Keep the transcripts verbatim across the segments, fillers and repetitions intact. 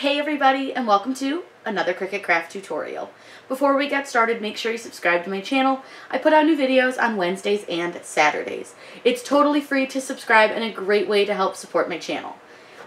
Hey everybody, and welcome to another Cricut craft tutorial. Before we get started, make sure you subscribe to my channel. I put out new videos on Wednesdays and Saturdays. It's totally free to subscribe and a great way to help support my channel.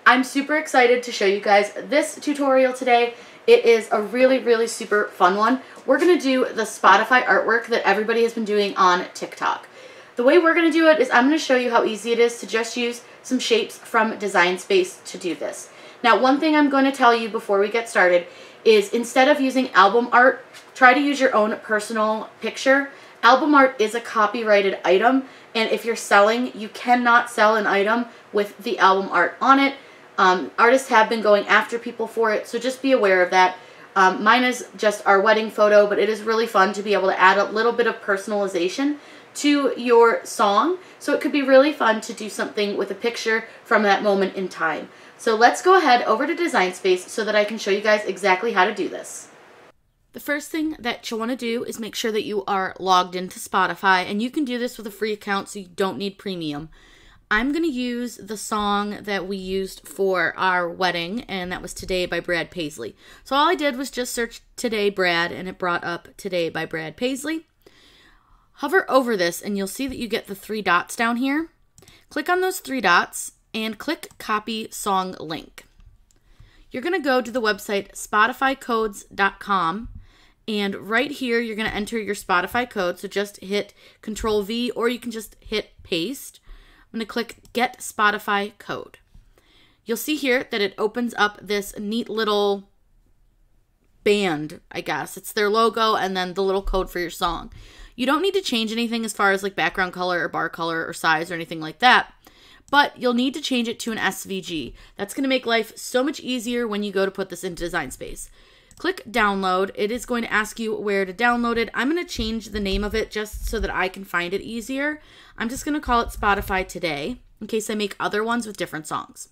I'm super excited to show you guys this tutorial today. It is a really, really super fun one. We're going to do the Spotify artwork that everybody has been doing on TikTok. The way we're going to do it is I'm going to show you how easy it is to just use some shapes from Design Space to do this. Now, one thing I'm going to tell you before we get started is instead of using album art, try to use your own personal picture. Album art is a copyrighted item, and if you're selling, you cannot sell an item with the album art on it. Um, artists have been going after people for it, so just be aware of that. Um, mine is just our wedding photo, but it is really fun to be able to add a little bit of personalization to your song, so it could be really fun to do something with a picture from that moment in time. So let's go ahead over to Design Space so that I can show you guys exactly how to do this. The first thing that you'll want to do is make sure that you are logged into Spotify, and you can do this with a free account so you don't need premium. I'm going to use the song that we used for our wedding, and that was Today by Brad Paisley. So all I did was just search Today Brad, and it brought up Today by Brad Paisley. Hover over this and you'll see that you get the three dots down here. Click on those three dots and click copy song link. You're going to go to the website spotify codes dot com, and right here you're going to enter your Spotify code. So just hit Control V, or you can just hit paste. I'm going to click Get Spotify Code. You'll see here that it opens up this neat little band, I guess. It's their logo and then the little code for your song. You don't need to change anything as far as like background color or bar color or size or anything like that, but you'll need to change it to an S V G. That's going to make life so much easier when you go to put this into Design Space. Click download. It is going to ask you where to download it. I'm going to change the name of it just so that I can find it easier. I'm just going to call it Spotify Today in case I make other ones with different songs.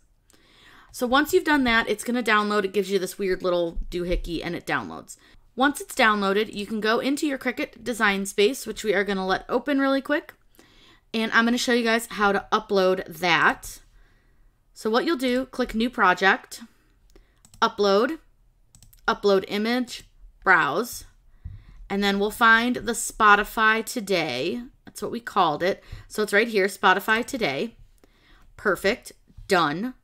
So once you've done that, it's going to download. It gives you this weird little doohickey and it downloads. Once it's downloaded, you can go into your Cricut Design Space, which we are going to let open really quick. And I'm going to show you guys how to upload that. So what you'll do, click New Project, Upload, Upload Image, Browse, and then we'll find the Spotify Today. That's what we called it. So it's right here, Spotify Today. Perfect. Done.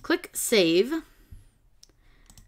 Click Save.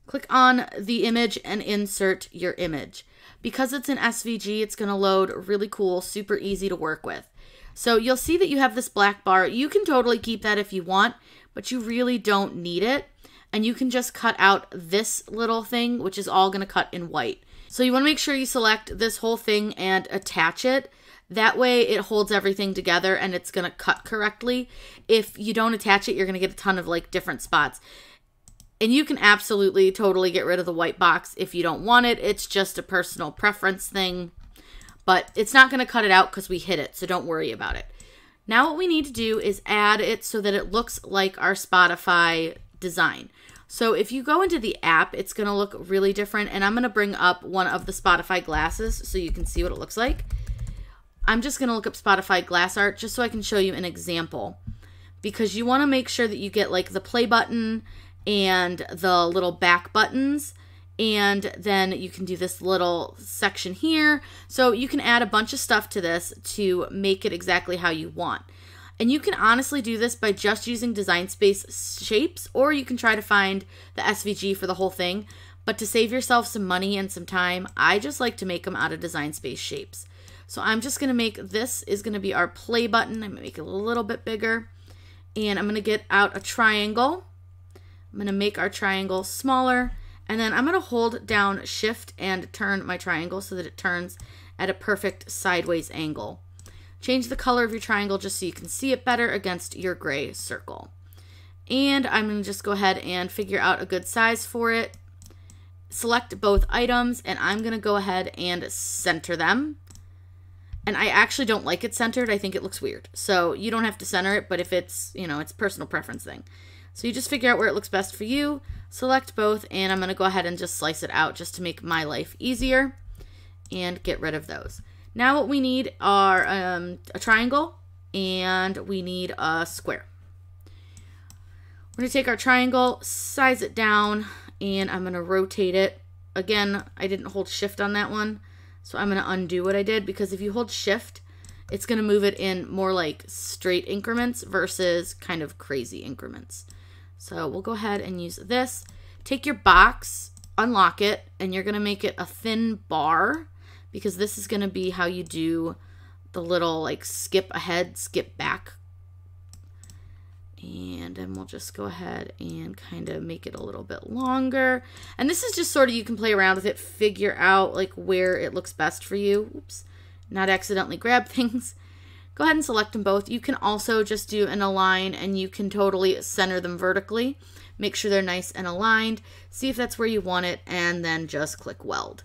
Click on the image and insert your image. Because it's an S V G, it's going to load really cool, super easy to work with. So you'll see that you have this black bar. You can totally keep that if you want, but you really don't need it. And you can just cut out this little thing, which is all going to cut in white. So you want to make sure you select this whole thing and attach it. That way it holds everything together and it's going to cut correctly. If you don't attach it, you're going to get a ton of like different spots. And you can absolutely totally get rid of the white box if you don't want it. It's just a personal preference thing, but it's not going to cut it out because we hit it, so don't worry about it. Now what we need to do is add it so that it looks like our Spotify design. So if you go into the app, it's going to look really different, and I'm going to bring up one of the Spotify glasses so you can see what it looks like. I'm just going to look up Spotify glass art just so I can show you an example, because you want to make sure that you get like the play button and the little back buttons, and then you can do this little section here. So you can add a bunch of stuff to this to make it exactly how you want. And you can honestly do this by just using Design Space shapes, or you can try to find the S V G for the whole thing. But to save yourself some money and some time, I just like to make them out of Design Space shapes. So I'm just going to make, this is going to be our play button. I'm going to make it a little bit bigger, and I'm going to get out a triangle. I'm going to make our triangle smaller, and then I'm going to hold down shift and turn my triangle so that it turns at a perfect sideways angle. Change the color of your triangle just so you can see it better against your gray circle. And I'm going to just go ahead and figure out a good size for it. Select both items, and I'm going to go ahead and center them. And I actually don't like it centered. I think it looks weird. So you don't have to center it, but if it's, you know, it's a personal preference thing. So you just figure out where it looks best for you, select both, and I'm going to go ahead and just slice it out just to make my life easier and get rid of those. Now what we need are um, a triangle, and we need a square. We're going to take our triangle, size it down, and I'm going to rotate it. Again, I didn't hold shift on that one, so I'm going to undo what I did, because if you hold shift, it's going to move it in more like straight increments versus kind of crazy increments. So we'll go ahead and use this. Take your box, unlock it, and you're going to make it a thin bar, because this is going to be how you do the little like skip ahead, skip back. And then we'll just go ahead and kind of make it a little bit longer. And this is just sort of, you can play around with it, figure out like where it looks best for you. Oops, not accidentally grab things. Go ahead and select them both. You can also just do an align, and you can totally center them vertically. Make sure they're nice and aligned. See if that's where you want it, and then just click weld.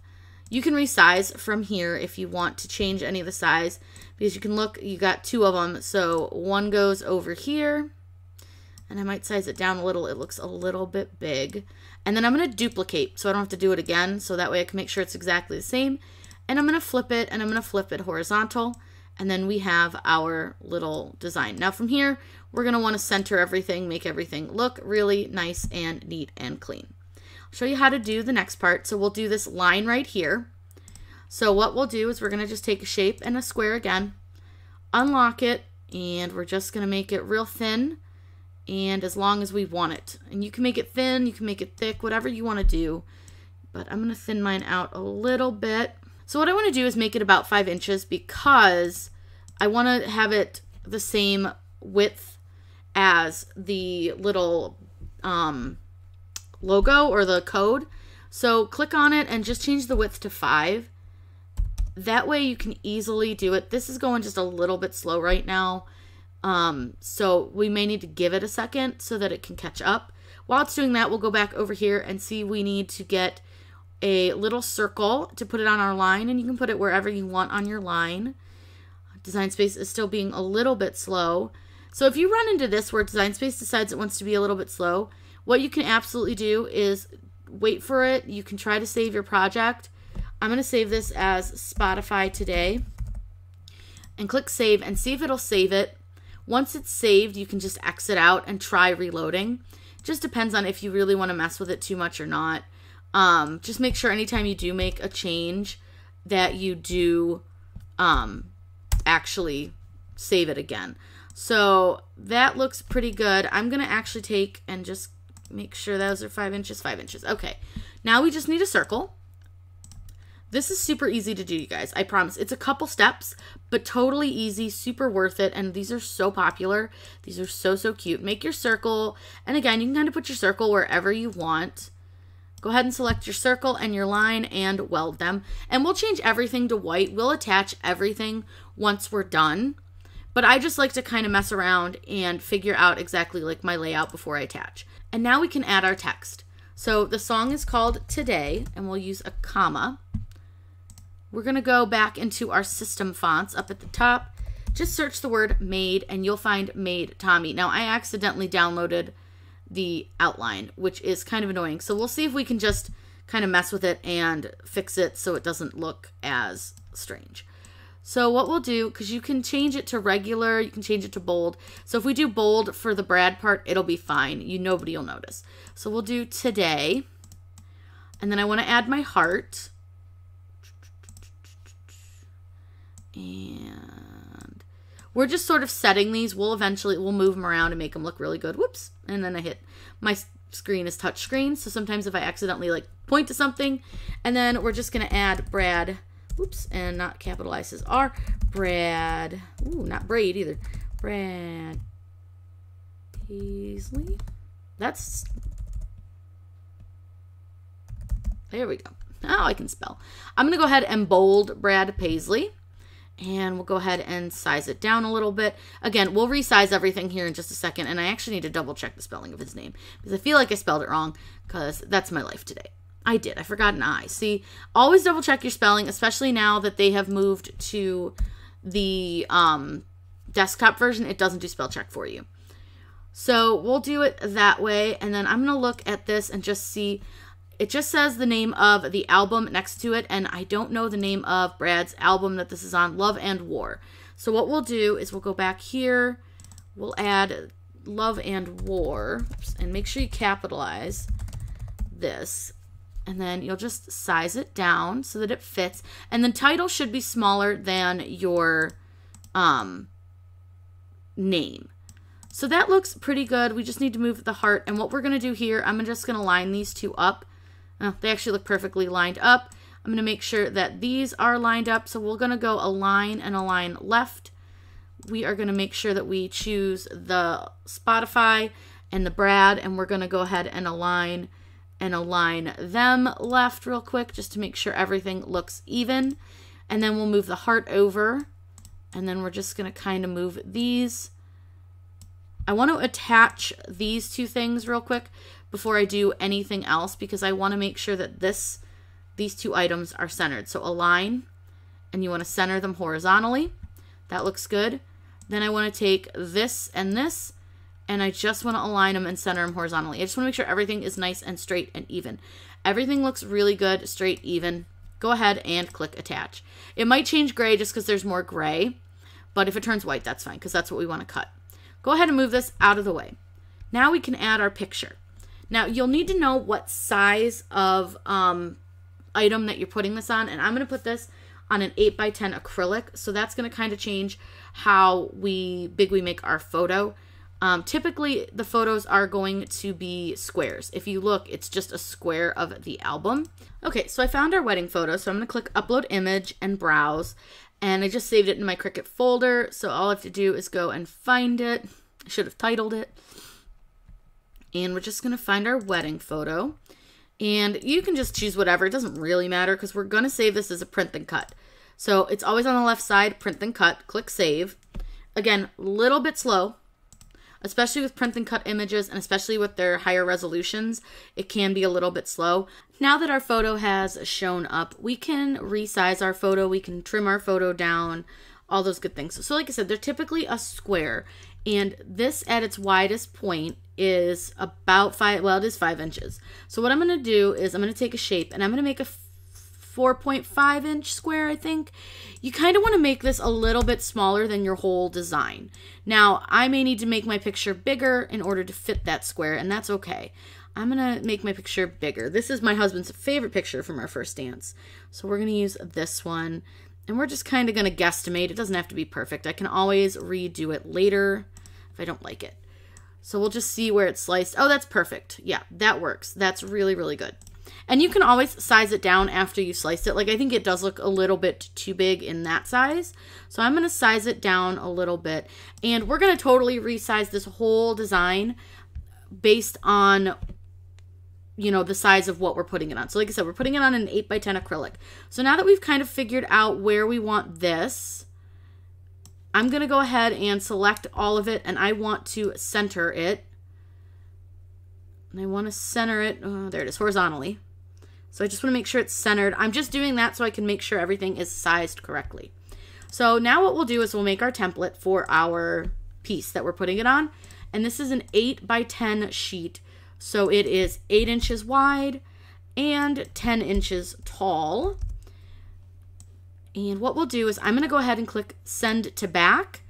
You can resize from here if you want to change any of the size, because you can look, you got two of them. So one goes over here, and I might size it down a little. It looks a little bit big. And then I'm going to duplicate so I don't have to do it again. So that way I can make sure it's exactly the same. And I'm going to flip it, and I'm going to flip it horizontal. And then we have our little design. Now from here, we're going to want to center everything, make everything look really nice and neat and clean. I'll show you how to do the next part. So we'll do this line right here. So what we'll do is we're going to just take a shape and a square again, unlock it, and we're just going to make it real thin and as long as we want it. And you can make it thin, you can make it thick, whatever you want to do. But I'm going to thin mine out a little bit. So what I want to do is make it about five inches because I want to have it the same width as the little um, logo or the code. So click on it and just change the width to five. That way you can easily do it. This is going just a little bit slow right now. Um, so we may need to give it a second so that it can catch up. While it's doing that, we'll go back over here and see we need to get a little circle to put it on our line, and you can put it wherever you want on your line. Design Space is still being a little bit slow. So if you run into this where Design Space decides it wants to be a little bit slow, what you can absolutely do is wait for it. You can try to save your project. I'm going to save this as Spotify today and click save and see if it'll save it. Once it's saved, you can just exit out and try reloading. Just depends on if you really want to mess with it too much or not. Um, just make sure anytime you do make a change that you do um, actually save it again. So that looks pretty good. I'm going to actually take and just make sure those are five inches, five inches. Okay. Now we just need a circle. This is super easy to do, you guys. I promise. It's a couple steps, but totally easy, super worth it. And these are so popular. These are so, so cute. Make your circle. And again, you can kind of put your circle wherever you want. Go ahead and select your circle and your line and weld them. And we'll change everything to white. We'll attach everything once we're done. But I just like to kind of mess around and figure out exactly like my layout before I attach. And now we can add our text. So the song is called Today, and we'll use a comma. We're going to go back into our system fonts up at the top. Just search the word made, and you'll find Made Tommy. Now, I accidentally downloaded the outline, which is kind of annoying. So we'll see if we can just kind of mess with it and fix it so it doesn't look as strange. So what we'll do, because you can change it to regular, you can change it to bold. So if we do bold for the Brad part, it'll be fine. You nobody will notice. So we'll do Today. And then I want to add my heart. And we're just sort of setting these. We'll eventually, we'll move them around and make them look really good. Whoops. And then I hit, my screen is touch screen. So sometimes if I accidentally like point to something, and then we're just going to add Brad, oops, and not capitalize his R, Brad, ooh, not Braid either, Brad Paisley. That's, there we go. Now I can spell. I'm going to go ahead and bold Brad Paisley. And we'll go ahead and size it down a little bit. Again, we'll resize everything here in just a second. And I actually need to double check the spelling of his name because I feel like I spelled it wrong because that's my life today. I did. I forgot an I. See, always double check your spelling, especially now that they have moved to the um, desktop version. It doesn't do spell check for you. So we'll do it that way. And then I'm going to look at this and just see. It just says the name of the album next to it, and I don't know the name of Brad's album that this is on, Love and War. So what we'll do is we'll go back here, we'll add Love and War, and make sure you capitalize this, and then you'll just size it down so that it fits. And the title should be smaller than your um, name. So that looks pretty good. We just need to move the heart. And what we're going to do here, I'm just going to line these two up. Oh, they actually look perfectly lined up. I'm going to make sure that these are lined up. So we're going to go align and align left. We are going to make sure that we choose the Spotify and the Brad, and we're going to go ahead and align and align them left real quick just to make sure everything looks even. And then we'll move the heart over, and then we're just going to kind of move these. I want to attach these two things real quick before I do anything else, because I want to make sure that this these two items are centered. So align, and you want to center them horizontally. That looks good. Then I want to take this and this, and I just want to align them and center them horizontally. I just want to make sure everything is nice and straight and even. Everything looks really good, straight, even. Go ahead and click attach. It might change gray just because there's more gray, but if it turns white, that's fine, because that's what we want to cut. Go ahead and move this out of the way. Now we can add our picture. Now you'll need to know what size of um, item that you're putting this on, and I'm going to put this on an eight by ten acrylic, so that's going to kind of change how we big we make our photo. Um, typically, the photos are going to be squares. If you look, it's just a square of the album. Okay, so I found our wedding photo, so I'm going to click Upload Image and Browse, and I just saved it in my Cricut folder, so all I have to do is go and find it. I should have titled it. And we're just going to find our wedding photo, and you can just choose whatever. It doesn't really matter because we're going to save this as a print and cut. So it's always on the left side, print and cut, click Save. Again, a little bit slow, especially with print and cut images, and especially with their higher resolutions, it can be a little bit slow. Now that our photo has shown up, we can resize our photo, we can trim our photo down, all those good things. So like I said, they're typically a square, and this at its widest point is about five, well, it is five inches. So what I'm gonna do is I'm gonna take a shape, and I'm gonna make a four point five inch square, I think. You kind of want to make this a little bit smaller than your whole design. Now, I may need to make my picture bigger in order to fit that square, and that's okay. I'm going to make my picture bigger. This is my husband's favorite picture from our first dance. So we're going to use this one, and we're just kind of going to guesstimate. It doesn't have to be perfect. I can always redo it later if I don't like it. So we'll just see where it's sliced. Oh, that's perfect. Yeah, that works. That's really, really good. And you can always size it down after you slice it. Like, I think it does look a little bit too big in that size. So I'm going to size it down a little bit. And we're going to totally resize this whole design based on, you know, the size of what we're putting it on. So like I said, we're putting it on an eight by ten acrylic. So now that we've kind of figured out where we want this, I'm going to go ahead and select all of it. And I want to center it. And I want to center it, oh, there it is, horizontally. So I just want to make sure it's centered. I'm just doing that so I can make sure everything is sized correctly. So now what we'll do is we'll make our template for our piece that we're putting it on. And this is an eight by ten sheet. So it is eight inches wide and ten inches tall. And what we'll do is I'm going to go ahead and click Send to Back.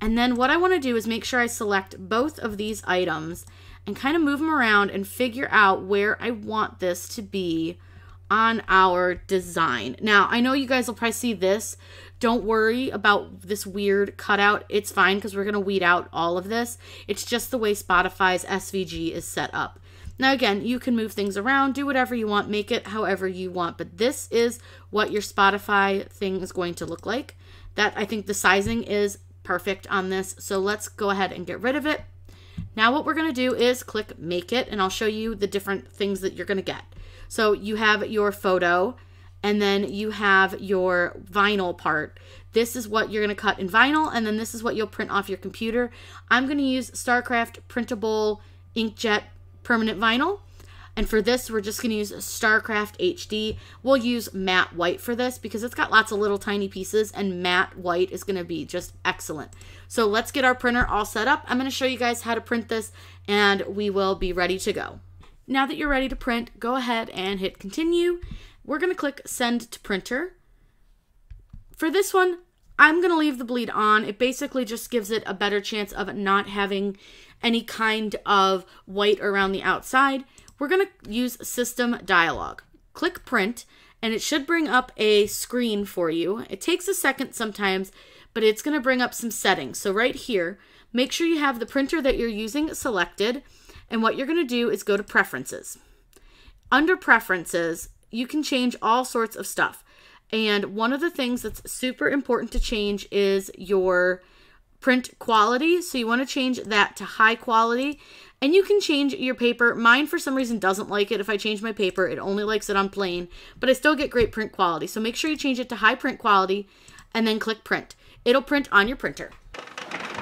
And then what I want to do is make sure I select both of these items and kind of move them around and figure out where I want this to be on our design. Now, I know you guys will probably see this. Don't worry about this weird cutout. It's fine because we're going to weed out all of this. It's just the way Spotify's S V G is set up. Now, again, you can move things around, do whatever you want, make it however you want, but this is what your Spotify thing is going to look like. That, I think the sizing is perfect on this, so let's go ahead and get rid of it. Now what we're going to do is click Make It, and I'll show you the different things that you're going to get. So you have your photo, and then you have your vinyl part. This is what you're going to cut in vinyl, and then this is what you'll print off your computer. I'm going to use StarCraft printable inkjet permanent vinyl. And for this, we're just going to use StarCraft H D. We'll use matte white for this because it's got lots of little tiny pieces, and matte white is going to be just excellent. So let's get our printer all set up. I'm going to show you guys how to print this, and we will be ready to go. Now that you're ready to print, go ahead and hit continue. We're going to click Send to Printer. For this one, I'm going to leave the bleed on. It basically just gives it a better chance of not having any kind of white around the outside. we're going to use System Dialog. Click Print, and it should bring up a screen for you. It takes a second sometimes, but it's going to bring up some settings. So right here, make sure you have the printer that you're using selected, and what you're going to do is go to Preferences. Under Preferences, you can change all sorts of stuff. And one of the things that's super important to change is your print quality. So you want to change that to high quality, and you can change your paper. Mine for some reason doesn't like it. If I change my paper, it only likes it on plain, but I still get great print quality. So make sure you change it to high print quality and then click Print. It'll print on your printer.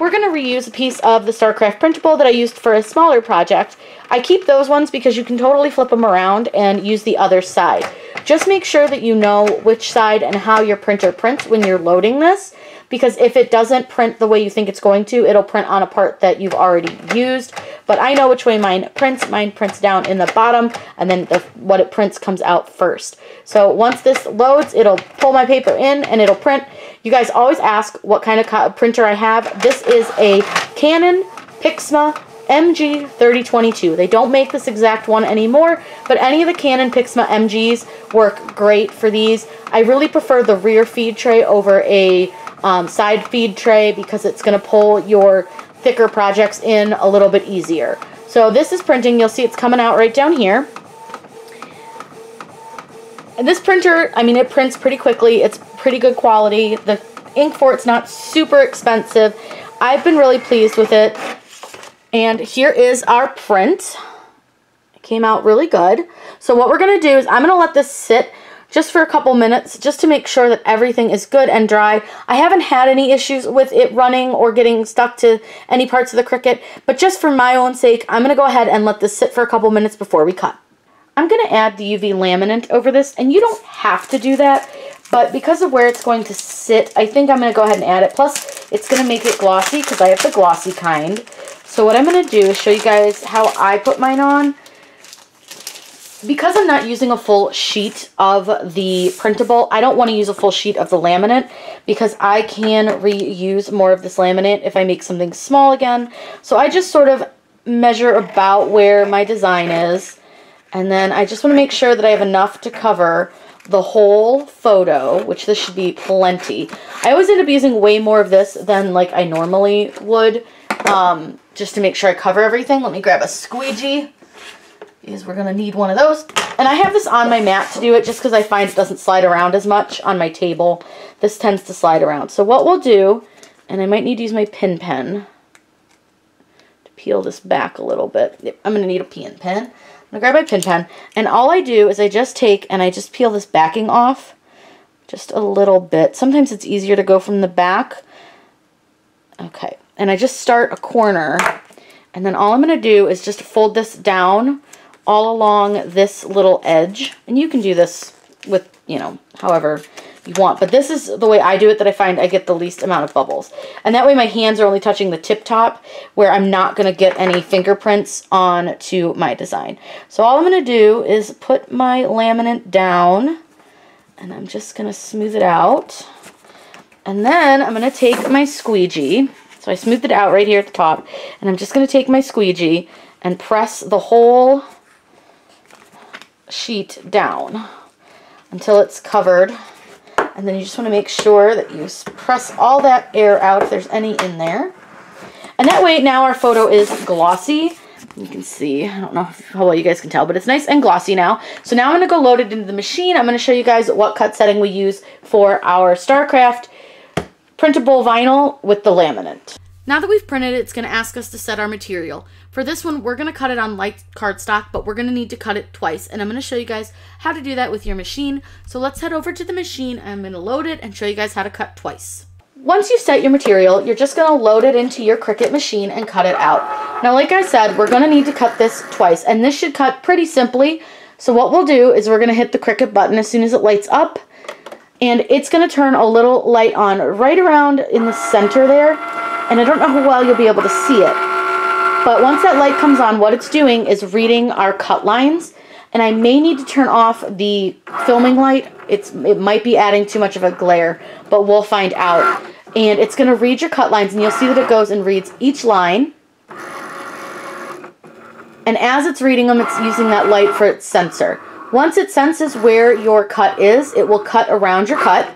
We're going to reuse a piece of the StarCraft printable that I used for a smaller project. I keep those ones because you can totally flip them around and use the other side. Just make sure that you know which side and how your printer prints when you're loading this, because if it doesn't print the way you think it's going to, it'll print on a part that you've already used. But I know which way mine prints. Mine prints down in the bottom, and then the, what it prints comes out first. So once this loads, it'll pull my paper in and it'll print. You guys always ask what kind of printer I have. This is a Canon PIXMA M G thirty twenty-two. They don't make this exact one anymore, but any of the Canon PIXMA M Gs work great for these. I really prefer the rear feed tray over a um, side feed tray because it's going to pull your thicker projects in a little bit easier. So this is printing. You'll see it's coming out right down here. And this printer, I mean, it prints pretty quickly. It's pretty good quality. The ink for it's not super expensive. I've been really pleased with it. And here is our print. It came out really good. So what we're going to do is I'm going to let this sit just for a couple minutes just to make sure that everything is good and dry. I haven't had any issues with it running or getting stuck to any parts of the Cricut, but just for my own sake, I'm going to go ahead and let this sit for a couple minutes before we cut. I'm going to add the U V laminate over this, and you don't have to do that, but because of where it's going to sit, I think I'm going to go ahead and add it. Plus, it's going to make it glossy because I have the glossy kind. So what I'm going to do is show you guys how I put mine on. Because I'm not using a full sheet of the printable, I don't want to use a full sheet of the laminate because I can reuse more of this laminate if I make something small again. So I just sort of measure about where my design is, and then I just want to make sure that I have enough to cover the whole photo, which this should be plenty. I always end up using way more of this than like I normally would, um, just to make sure I cover everything. Let me grab a squeegee because we're going to need one of those. And I have this on my mat to do it just because I find it doesn't slide around as much on my table. This tends to slide around. So what we'll do, and I might need to use my pin pen to peel this back a little bit. Yep, I'm going to need a pin pen. I'm going to grab my pin pen, and all I do is I just take and I just peel this backing off just a little bit. Sometimes it's easier to go from the back. Okay. And I just start a corner, and then all I'm going to do is just fold this down all along this little edge. And you can do this with, you know, however you want, but this is the way I do it that I find I get the least amount of bubbles. And that way my hands are only touching the tip top where I'm not going to get any fingerprints on to my design. So all I'm going to do is put my laminate down, and I'm just going to smooth it out. And then I'm going to take my squeegee. So I smoothed it out right here at the top, and I'm just going to take my squeegee and press the whole sheet down until it's covered. And then you just want to make sure that you press all that air out if there's any in there. And that way now our photo is glossy. You can see, I don't know how well you guys can tell, but it's nice and glossy now. So now I'm going to go load it into the machine. I'm going to show you guys what cut setting we use for our StarCraft printable vinyl with the laminate. Now that we've printed it, it's going to ask us to set our material. For this one, we're going to cut it on light cardstock, but we're going to need to cut it twice. And I'm going to show you guys how to do that with your machine. So let's head over to the machine. I'm going to load it and show you guys how to cut twice. Once you've set your material, you're just going to load it into your Cricut machine and cut it out. Now, like I said, we're going to need to cut this twice, and this should cut pretty simply. So what we'll do is we're going to hit the Cricut button as soon as it lights up, and it's going to turn a little light on right around in the center there. And I don't know how well you'll be able to see it, but once that light comes on, what it's doing is reading our cut lines. And I may need to turn off the filming light. It's, it might be adding too much of a glare, but we'll find out. And it's going to read your cut lines, and you'll see that it goes and reads each line. And as it's reading them, it's using that light for its sensor. Once it senses where your cut is, it will cut around your cut.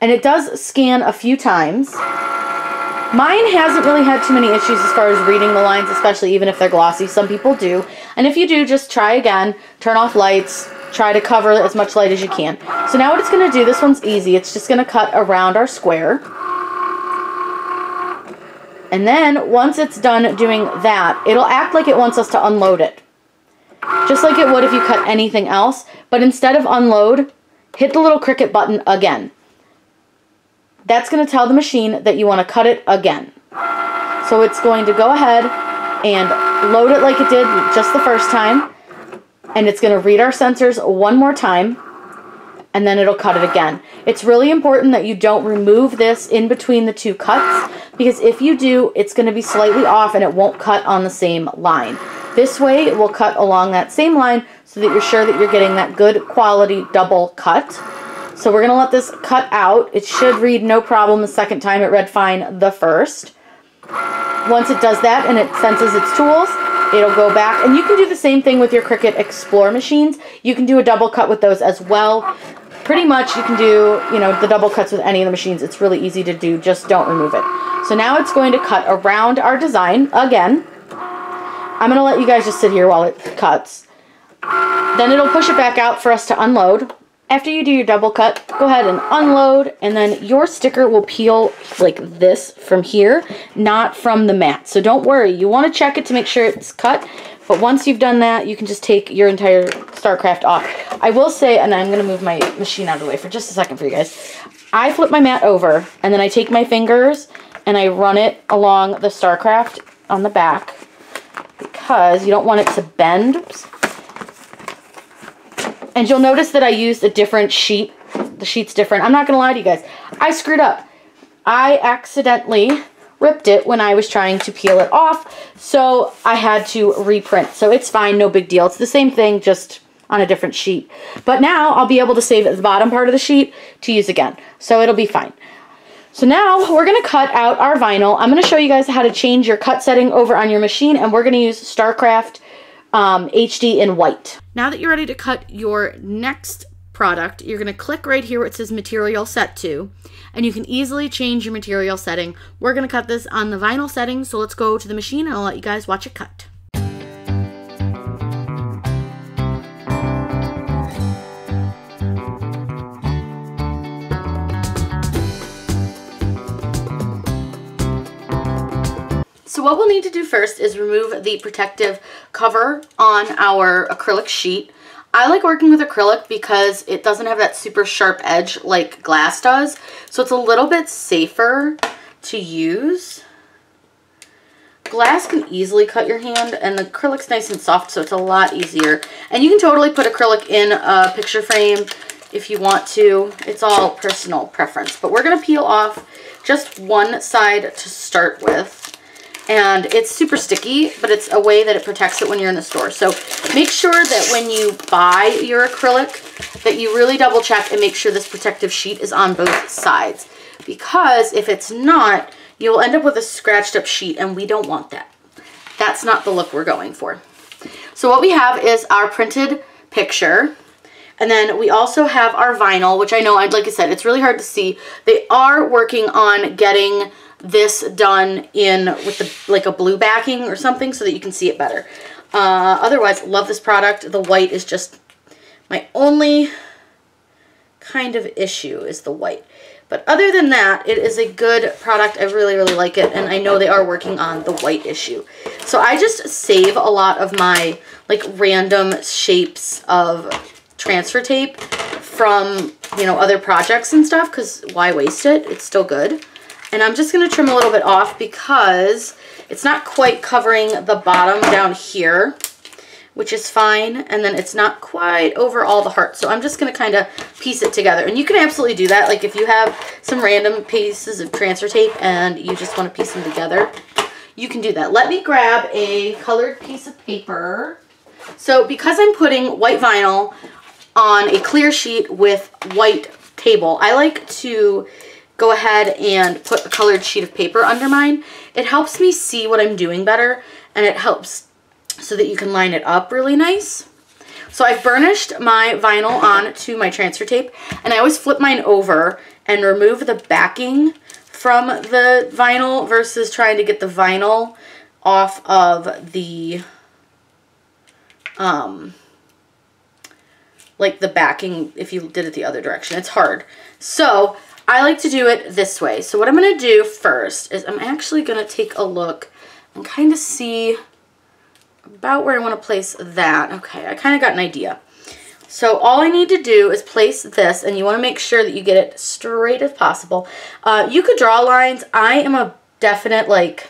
And it does scan a few times. Mine hasn't really had too many issues as far as reading the lines, especially even if they're glossy. Some people do. And if you do, just try again. Turn off lights. Try to cover as much light as you can. So now what it's going to do, this one's easy. It's just going to cut around our square. And then once it's done doing that, it'll act like it wants us to unload it. Just like it would if you cut anything else. But instead of unload, hit the little Cricut button again. That's going to tell the machine that you want to cut it again. So it's going to go ahead and load it like it did just the first time. And it's going to read our sensors one more time. And then it'll cut it again. It's really important that you don't remove this in between the two cuts. Because if you do, it's going to be slightly off and it won't cut on the same line. This way, it will cut along that same line so that you're sure that you're getting that good quality double cut. So we're going to let this cut out. It should read no problem the second time. It read fine the first. Once it does that and it senses its tools, it'll go back. And you can do the same thing with your Cricut Explore machines. You can do a double cut with those as well. Pretty much you can do, you know, the double cuts with any of the machines. It's really easy to do. Just don't remove it. So now it's going to cut around our design again. I'm going to let you guys just sit here while it cuts. Then it'll push it back out for us to unload. After you do your double cut, go ahead and unload, and then your sticker will peel like this from here, not from the mat. So don't worry, you want to check it to make sure it's cut, but once you've done that, you can just take your entire StarCraft off. I will say, and I'm going to move my machine out of the way for just a second for you guys, I flip my mat over, and then I take my fingers, and I run it along the StarCraft on the back, because you don't want it to bend. Oops. And you'll notice that I used a different sheet. The sheet's different. I'm not going to lie to you guys. I screwed up. I accidentally ripped it when I was trying to peel it off, so I had to reprint. So it's fine, no big deal. It's the same thing, just on a different sheet. But now I'll be able to save the bottom part of the sheet to use again. So it'll be fine. So now we're going to cut out our vinyl. I'm going to show you guys how to change your cut setting over on your machine, and we're going to use StarCraft Um, H D in white. Now that you're ready to cut your next product, you're going to click right here where it says material set to, and you can easily change your material setting. We're going to cut this on the vinyl setting, so let's go to the machine and I'll let you guys watch it cut. So what we'll need to do first is remove the protective cover on our acrylic sheet. I like working with acrylic because it doesn't have that super sharp edge like glass does, so it's a little bit safer to use. Glass can easily cut your hand, and the acrylic's nice and soft, so it's a lot easier. And you can totally put acrylic in a picture frame if you want to. It's all personal preference. But we're going to peel off just one side to start with. And it's super sticky, but it's a way that it protects it when you're in the store. So make sure that when you buy your acrylic that you really double check and make sure this protective sheet is on both sides. Because if it's not, you'll end up with a scratched up sheet, and we don't want that. That's not the look we're going for. So what we have is our printed picture. And then we also have our vinyl, which I know, like I said, it's really hard to see. They are working on getting this done in with the, like a blue backing or something so that you can see it better. Uh, otherwise, love this product. The white is just my only kind of issue is the white. But other than that, it is a good product. I really, really like it, and I know they are working on the white issue. So I just save a lot of my like random shapes of transfer tape from, you know, other projects and stuff, because why waste it? It's still good. And I'm just going to trim a little bit off because it's not quite covering the bottom down here, which is fine. And then it's not quite over all the heart. So I'm just going to kind of piece it together. And you can absolutely do that. Like if you have some random pieces of transfer tape and you just want to piece them together, you can do that. Let me grab a colored piece of paper. So because I'm putting white vinyl on a clear sheet with white table, I like to go ahead and put a colored sheet of paper under mine. It helps me see what I'm doing better, and it helps so that you can line it up really nice. So I've burnished my vinyl onto my transfer tape, and I always flip mine over and remove the backing from the vinyl versus trying to get the vinyl off of the, um, like the backing if you did it the other direction. It's hard. So I like to do it this way. So what I'm going to do first is I'm actually going to take a look and kind of see about where I want to place that. Okay, I kind of got an idea. So all I need to do is place this, and you want to make sure that you get it straight as possible. Uh, you could draw lines. I am a definite, like,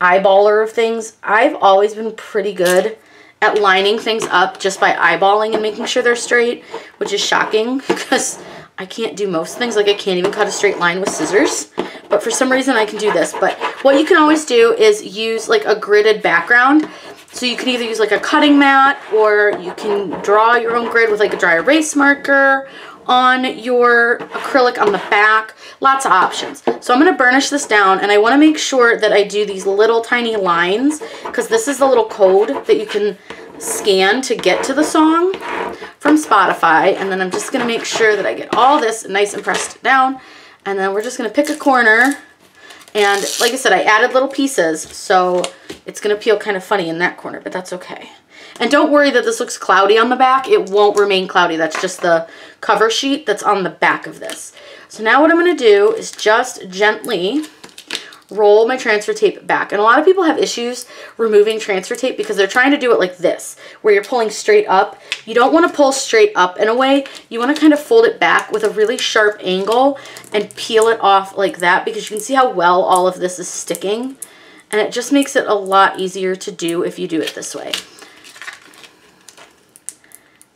eyeballer of things. I've always been pretty good at lining things up just by eyeballing and making sure they're straight, which is shocking because I can't do most things. Like, I can't even cut a straight line with scissors, but for some reason I can do this. But what you can always do is use like a gridded background. So you can either use like a cutting mat, or you can draw your own grid with like a dry erase marker on your acrylic on the back. Lots of options. So I'm going to burnish this down, and I want to make sure that I do these little tiny lines, because this is the little code that you can scan to get to the song from Spotify. And then I'm just going to make sure that I get all this nice and pressed down, and then we're just going to pick a corner. And like I said, I added little pieces, so it's going to peel kind of funny in that corner, but that's okay. And don't worry that this looks cloudy on the back. It won't remain cloudy. That's just the cover sheet that's on the back of this. So now what I'm going to do is just gently roll my transfer tape back. And a lot of people have issues removing transfer tape because they're trying to do it like this, where you're pulling straight up. You don't want to pull straight up in a way. You want to kind of fold it back with a really sharp angle and peel it off like that, because you can see how well all of this is sticking. And it just makes it a lot easier to do if you do it this way.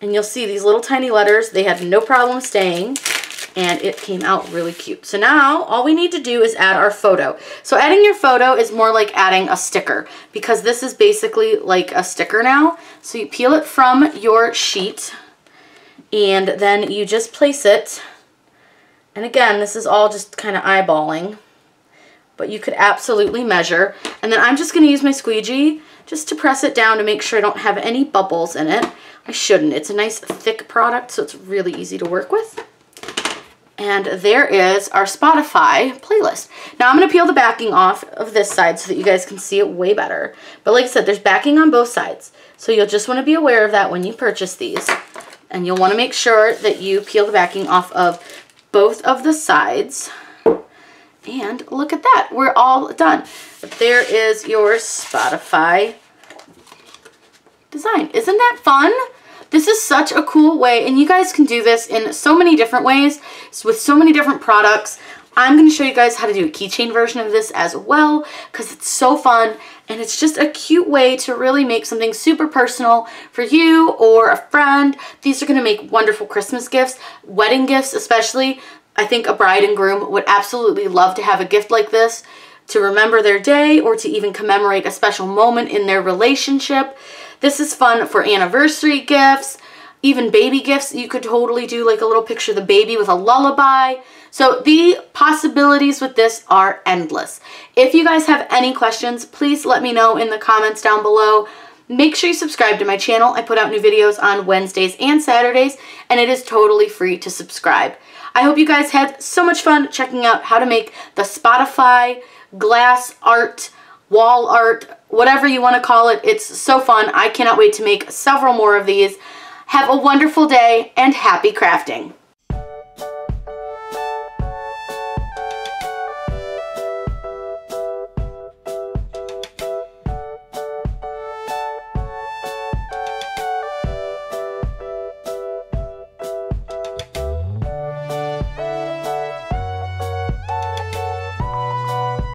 And you'll see these little tiny letters, they had no problem staying, and it came out really cute. So now all we need to do is add our photo. So adding your photo is more like adding a sticker, because this is basically like a sticker now. So you peel it from your sheet, and then you just place it. And again, this is all just kind of eyeballing, but you could absolutely measure. And then I'm just going to use my squeegee just to press it down to make sure I don't have any bubbles in it. I shouldn't. It's a nice thick product, so it's really easy to work with. And there is our Spotify playlist. Now I'm going to peel the backing off of this side so that you guys can see it way better. But like I said, there's backing on both sides, so you'll just want to be aware of that when you purchase these. And you'll want to make sure that you peel the backing off of both of the sides. And look at that, we're all done. But there is your Spotify design. Isn't that fun? This is such a cool way, and you guys can do this in so many different ways with so many different products. I'm going to show you guys how to do a keychain version of this as well, because it's so fun, and it's just a cute way to really make something super personal for you or a friend. These are going to make wonderful Christmas gifts, wedding gifts especially. I think a bride and groom would absolutely love to have a gift like this to remember their day, or to even commemorate a special moment in their relationship. This is fun for anniversary gifts, even baby gifts. You could totally do like a little picture of the baby with a lullaby. So the possibilities with this are endless. If you guys have any questions, please let me know in the comments down below. Make sure you subscribe to my channel. I put out new videos on Wednesdays and Saturdays, and it is totally free to subscribe. I hope you guys had so much fun checking out how to make the Spotify glass art, wall art, whatever you want to call it. It's so fun. I cannot wait to make several more of these. Have a wonderful day, and happy crafting.